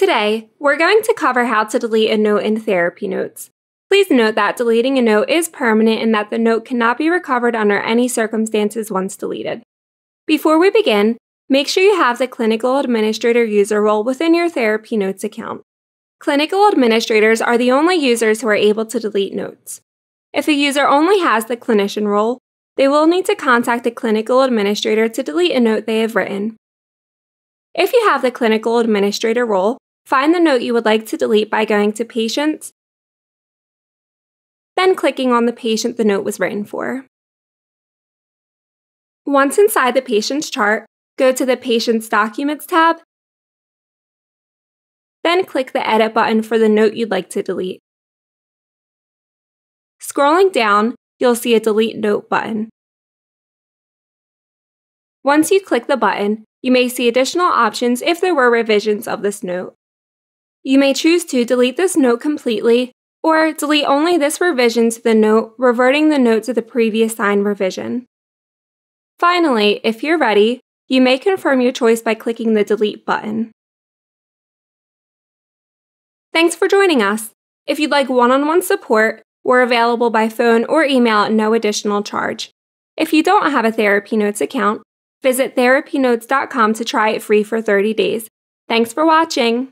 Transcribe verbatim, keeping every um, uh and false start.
Today, we're going to cover how to delete a note in TherapyNotes. Please note that deleting a note is permanent and that the note cannot be recovered under any circumstances once deleted. Before we begin, make sure you have the Clinical Administrator user role within your TherapyNotes account. Clinical administrators are the only users who are able to delete notes. If a user only has the clinician role, they will need to contact the clinical administrator to delete a note they have written. If you have the clinical administrator role, find the note you would like to delete by going to Patients, then clicking on the patient the note was written for. Once inside the patient's chart, go to the Patient's Documents tab, then click the Edit button for the note you'd like to delete. Scrolling down, you'll see a Delete Note button. Once you click the button, you may see additional options if there were revisions of this note. You may choose to delete this note completely or delete only this revision to the note, reverting the note to the previous signed revision. Finally, if you're ready, you may confirm your choice by clicking the Delete button. Thanks for joining us. If you'd like one-on-one support, we're available by phone or email at no additional charge. If you don't have a TherapyNotes account, visit therapy notes dot com to try it free for thirty days. Thanks for watching!